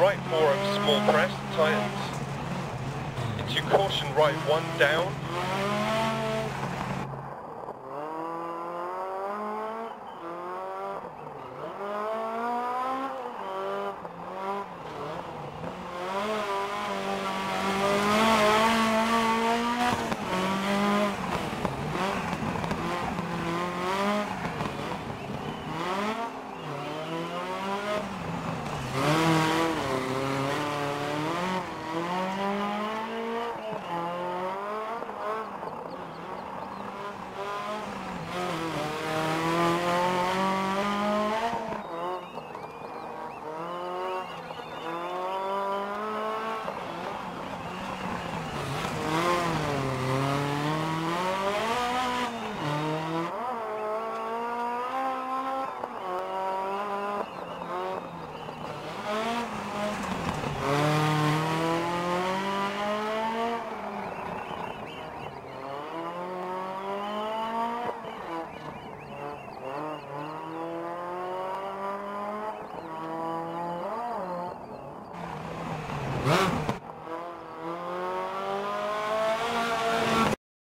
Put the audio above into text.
right 4 over small crest, tightens. Into caution right 1 down. Huh?